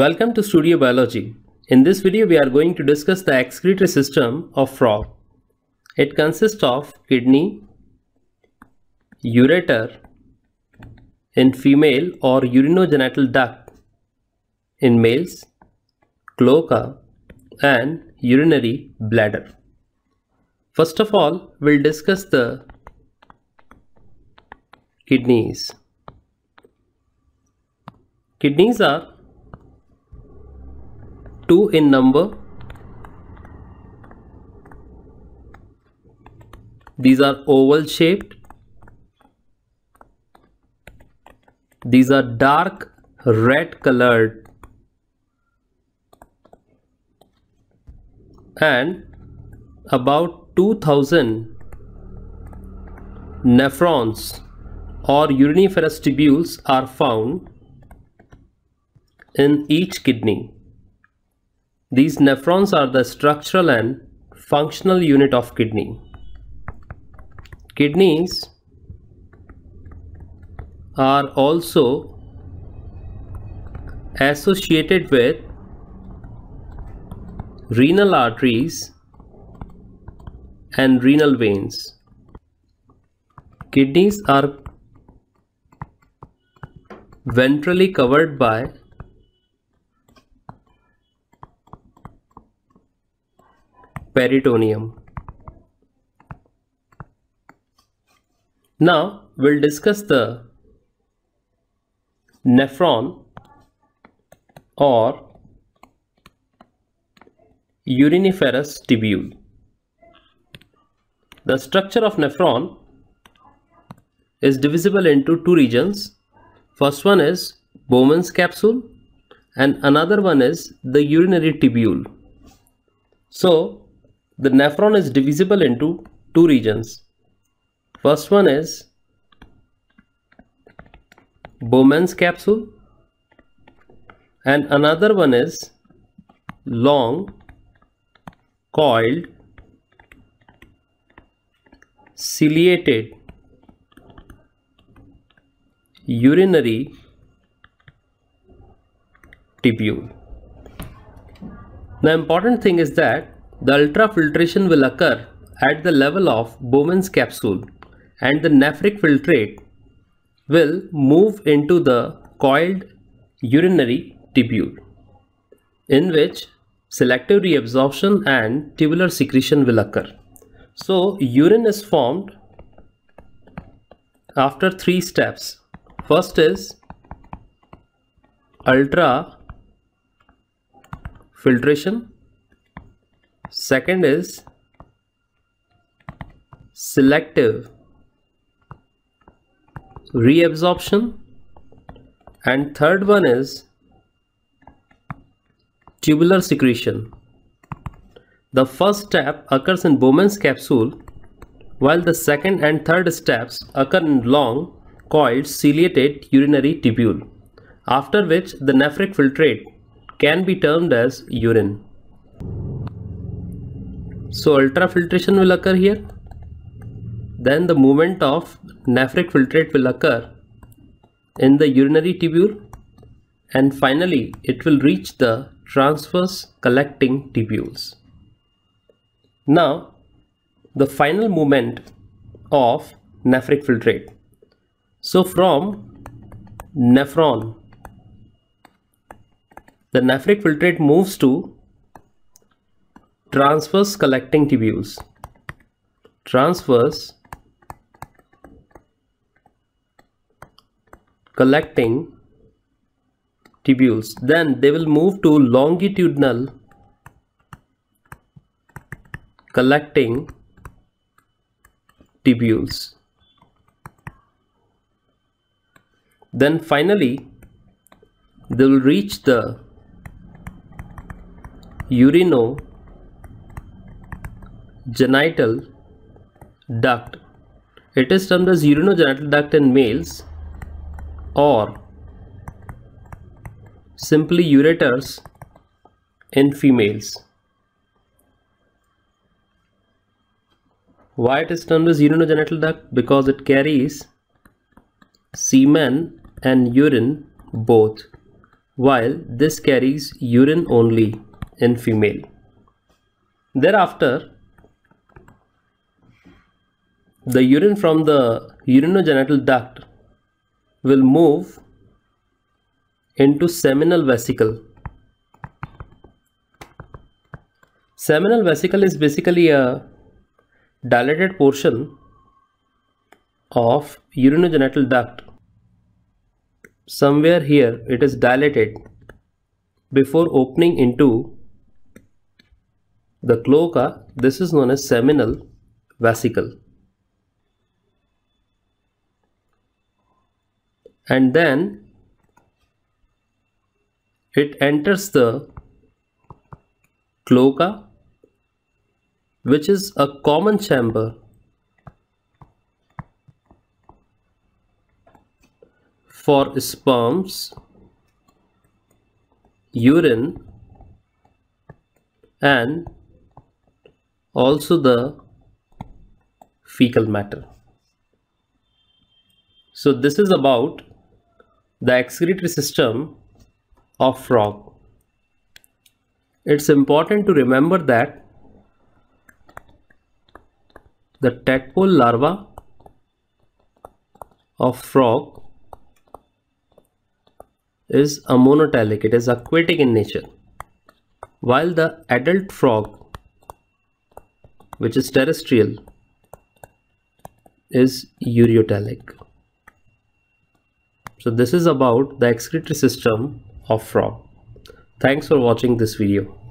Welcome to Studio Biology. In this video we are going to discuss the excretory system of frog. It consists of kidney, ureter in female or urogenital duct in males, cloaca and urinary bladder. First of all, we'll discuss the kidneys. Kidneys are 2 in number. These are oval shaped. These are dark red colored and about 2000 nephrons or uriniferous tubules are found in each kidney. These nephrons are the structural and functional unit of kidney. Kidneys are also associated with renal arteries and renal veins. Kidneys are ventrally covered by peritoneum. Now we'll discuss the nephron or uriniferous tubule. The structure of nephron is divisible into two regions. First one is Bowman's capsule and another one is the urinary tubule. So the nephron is divisible into two regions. First one is Bowman's capsule and another one is long coiled ciliated urinary tubule. The important thing is that the ultrafiltration will occur at the level of Bowman's capsule and the nephric filtrate will move into the coiled urinary tubule, in which selective reabsorption and tubular secretion will occur. So urine is formed after 3 steps. First is ultrafiltration. Second is selective reabsorption and third one is tubular secretion. The first step occurs in Bowman's capsule while the second and third steps occur in long coiled ciliated urinary tubule, after which the nephric filtrate can be termed as urine. So ultrafiltration will occur here, then the movement of nephric filtrate will occur in the urinary tubule and finally it will reach the transverse collecting tubules. Now the final movement of nephric filtrate. So from nephron, the nephric filtrate moves to transverse collecting tubules. Transverse collecting tubules. Then they will move to longitudinal collecting tubules. Then finally they will reach the urogenital duct. It is termed as urogenital duct in males or simply ureters in females. Why it is termed as urogenital duct? Because it carries semen and urine both. while this carries urine only in female. Thereafter, the urine from the urogenital duct will move into seminal vesicle. Seminal vesicle is basically a dilated portion of urogenital duct. Somewhere here it is dilated before opening into the cloaca. This is known as seminal vesicle. And then it enters the cloaca, which is a common chamber for sperms, urine, and also the fecal matter. So this is about the excretory system of frog. It's important to remember that the tadpole larva of frog is ammonotelic, it is aquatic in nature, while the adult frog, which is terrestrial, is ureotelic. So this is about the excretory system of frog. Thanks for watching this video.